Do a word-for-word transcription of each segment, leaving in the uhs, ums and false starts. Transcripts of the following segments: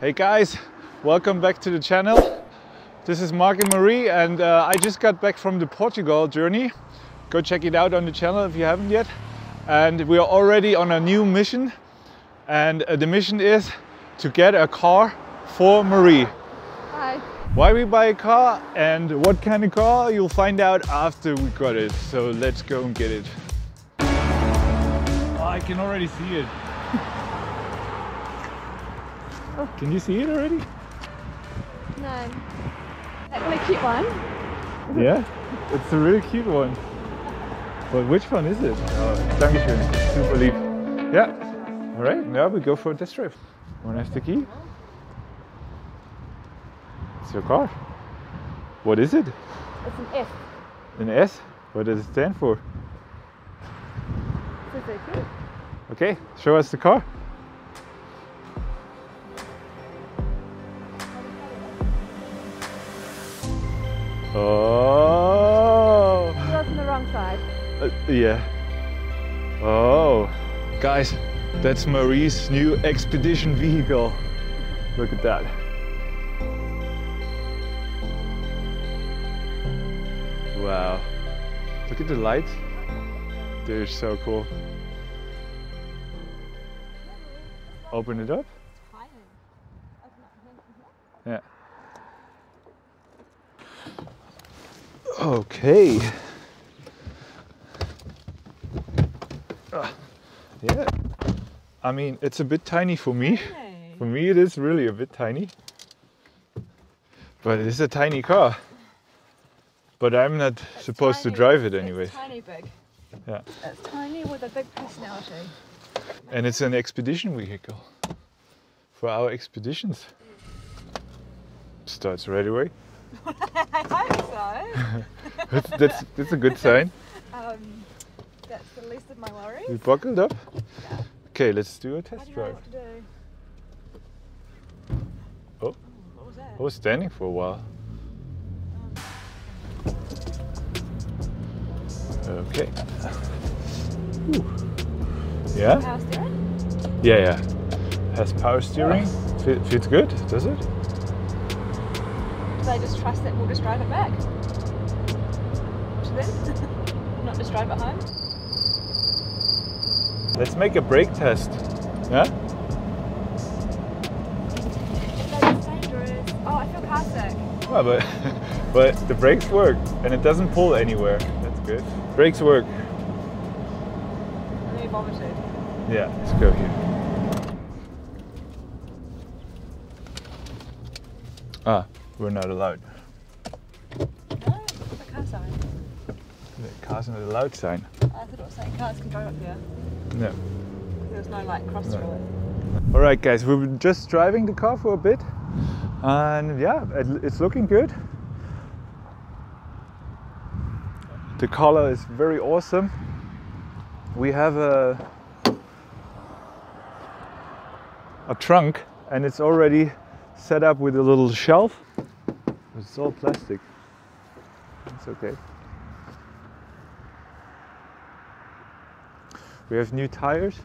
Hey guys, welcome back to the channel. This is Marc and Marie, and uh, I just got back from the Portugal journey. Go check it out on the channel if you haven't yet. And we are already on a new mission, and uh, the mission is to get a car for Marie. Hi. Why we buy a car and what kind of car, you'll find out after we got it. So let's go and get it. Oh, I can already see it. Oh. Can you see it already? No. That really cute one. Yeah, it's a really cute one. But which one is it? Oh, Dankeschön. Super lieb. Yeah. All right, now we go for a test drive. Want to have the key? It's your car. What is it? It's an S. An S? What does it stand for? It's so cute. Okay, show us the car. Oh, you was on the wrong side. Uh, yeah. Oh, guys, that's Marie's new expedition vehicle. Look at that. Wow. Look at the lights. They're so cool. Open it up. Yeah. Okay. Uh, yeah. I mean, it's a bit tiny for me. Hey. For me, it is really a bit tiny. But it is a tiny car. But I'm not it's supposed tiny, to drive it anyway. It's tiny big. Yeah. It's tiny with a big personality. And it's an expedition vehicle for our expeditions. Starts right away. I hope so. that's, that's, that's a good sign. Um, that's the least of my worries. You buckled up? Yeah. Okay, let's do a test drive. What do you want to do? Oh, what was that? I was standing for a while. Um. Okay. Ooh. Yeah? Power steering? Yeah, yeah. Has power steering. Yes. Feels good, does it? I just trust that we'll just drive it back to them, not just drive it home. Let's make a brake test, yeah? That's dangerous. Oh, I feel car sick. Well, but, but the brakes work and it doesn't pull anywhere. That's good. Brakes work. I need vomited. Yeah, let's go here. Ah. We're not allowed. No, it's a car sign. The car's not allowed sign. I thought it was saying cars can drive up here. No. There's no like cross no. road. All right, guys, we were just driving the car for a bit, and yeah, it's looking good. The color is very awesome. We have a a trunk, and it's already set up with a little shelf. It's all plastic. It's okay. We have new tires.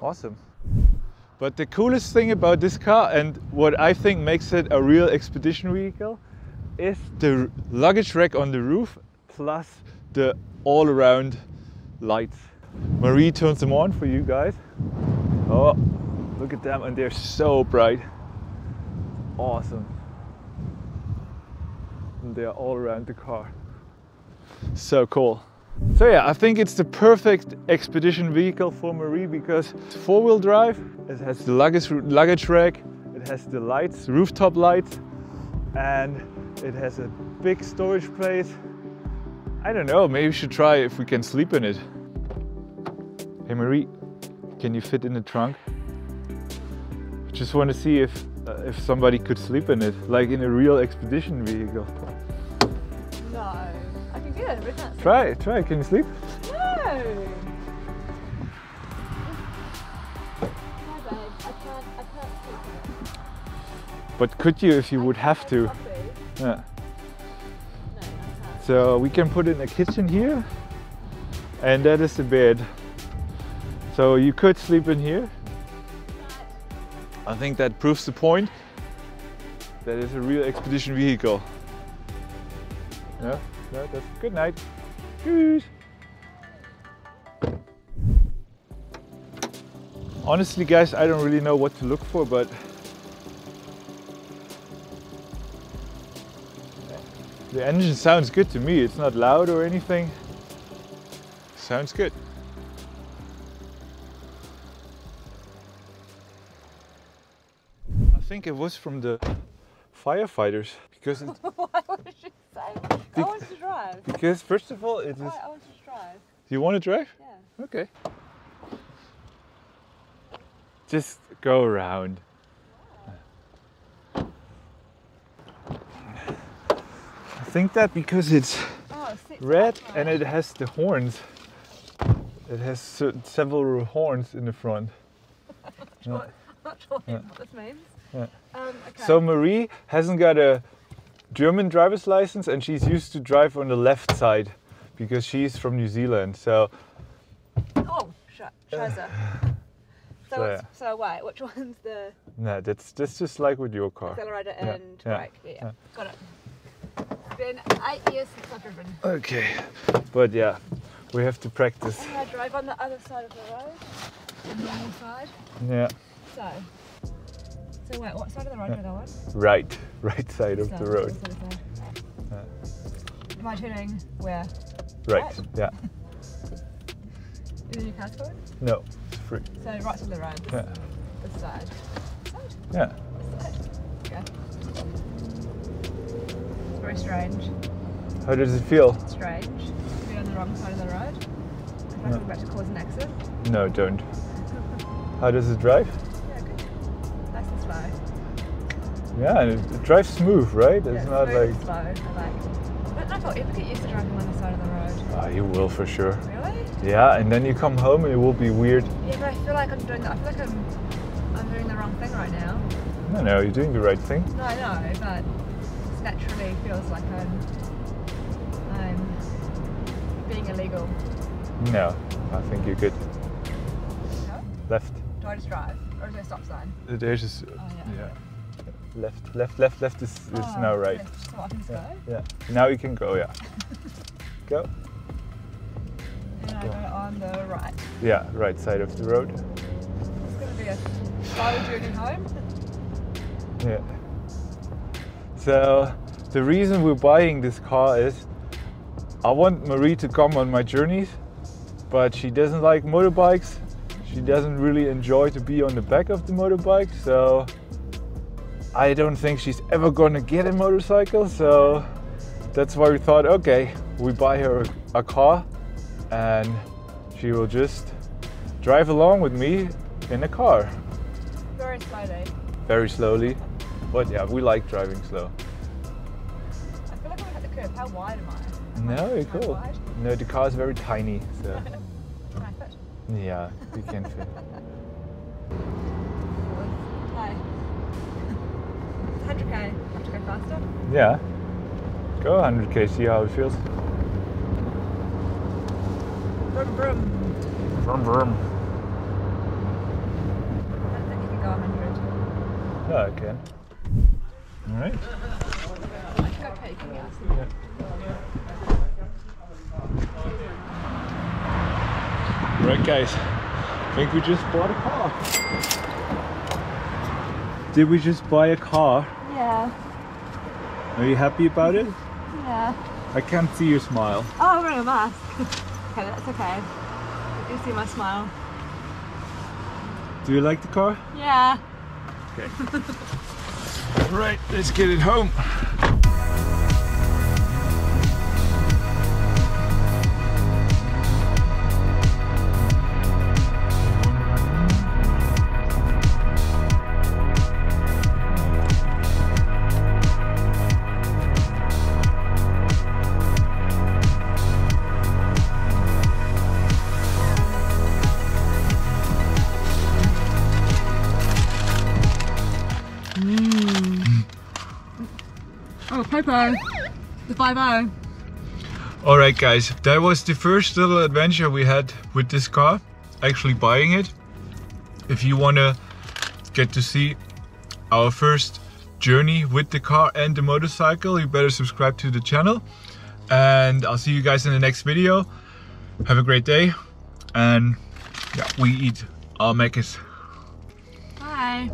Awesome. But the coolest thing about this car, and what I think makes it a real expedition vehicle, is the luggage rack on the roof plus the all-around lights. Marie turns them on for you guys. Oh, look at them, and they're so bright. Awesome. And they're all around the car. So cool. So yeah, I think it's the perfect expedition vehicle for Marie because it's four-wheel drive, it has the luggage, luggage rack, it has the lights, rooftop lights, and it has a big storage place. I don't know, maybe we should try if we can sleep in it. Hey Marie, can you fit in the trunk? Just want to see if uh, if somebody could sleep in it, like in a real expedition vehicle. No, I can get it, but I can't sleep. Try, try. Can you sleep? No. No, babe, I can't. I can't sleep. But could you, if you I would have to? Coffee. Yeah. No, I can't. So we can put in a kitchen here, and that is the bed. So you could sleep in here. I think that proves the point. That is a real expedition vehicle. Yeah, no, that's good night. Tschüss. Honestly, guys, I don't really know what to look for, but the engine sounds good to me. It's not loud or anything. Sounds good. I think it was from the firefighters because it why would you say? I want to drive. Because first of all, it is. I want to drive. Do you want to drive? Yeah. Okay. Just go around. I think that because it's oh, red right. And it has the horns, it has several horns in the front. I'm not sure, yeah. not sure yeah. what this means. Yeah. Um, okay. So Marie hasn't got a German driver's license and she's used to drive on the left side because she's from New Zealand. So oh, scheiße. So, so, yeah. so wait, which one's the? No, that's that's just like with your car. Accelerator yeah. and yeah. brake. Yeah. yeah, got it. Been eight years since I've driven. Okay, but yeah, we have to practice. And I drive on the other side of the road, the normal side. Yeah. So, so wait, what side of the road yeah. are they on? Right, right side of so, the road. Sort of yeah. Am I turning where? Right, right? yeah. Is there any cars forward? No, it's free. So right side of the road, this, yeah. this side. This side? Yeah. This side? Okay. Very strange. How does it feel? Strange. To be on the wrong side of the road. I'm no. about to cause an accident. No, don't. How does it drive? Yeah, good. Nice and slow. Yeah, and it, it drives smooth, right? It's yeah, not smooth like. And slow. I like. I don't know if I'll ever get used to driving on the side of the road. Ah, you will for sure. Really? Yeah, and then you come home and it will be weird. Yeah, but I feel like I'm doing. I feel like I'm. I'm doing the wrong thing right now. No, no, you're doing the right thing. No, I know, but. Naturally feels like I'm, I'm being illegal. No, I think you're good. No? Left. Do I just drive? Or is there a stop sign? There's just, oh, yeah. yeah. Left, left, left, left is, is oh, now right. Left. So I can just yeah. go? Yeah. Now you can go, yeah. Go. And I go on the right. Yeah, right side of the road. It's going to be a slow journey home. Yeah. So the reason we're buying this car is I want Marie to come on my journeys, but she doesn't like motorbikes. She doesn't really enjoy to be on the back of the motorbike. So I don't think she's ever gonna get a motorcycle. So that's why we thought, okay, we buy her a car and she will just drive along with me in a car. Very slowly. Very slowly. But yeah, we like driving slow. I feel like I'm at the curb. How wide am I? Am no, I you're cool. Wide? No, the car is very tiny, so. Can I fit? Yeah, you can fit. Hi. one hundred K. I have to go faster? Yeah. Go one hundred K, see how it feels. Vroom, vroom. Vroom, vroom. I don't think you can go one hundred. Yeah, I can. All right. Right, guys. I think we just bought a car. Did we just buy a car? Yeah. Are you happy about it? Yeah. I can't see your smile. Oh, I'm wearing a mask. Okay, that's okay. You see my smile. Do you like the car? Yeah. Okay. Right, let's get it home. Popo, the five oh. Alright guys, that was the first little adventure we had with this car. actually buying it. If you want to get to see our first journey with the car and the motorcycle, you better subscribe to the channel. And I'll see you guys in the next video. Have a great day. And yeah, we eat our Maccas. Bye.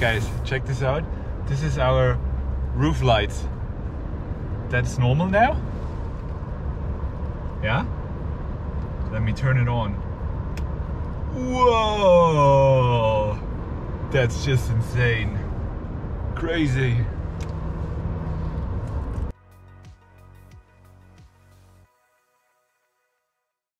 Guys, check this out. This is our roof lights. That's normal now? Yeah? Let me turn it on. Whoa! That's just insane. Crazy.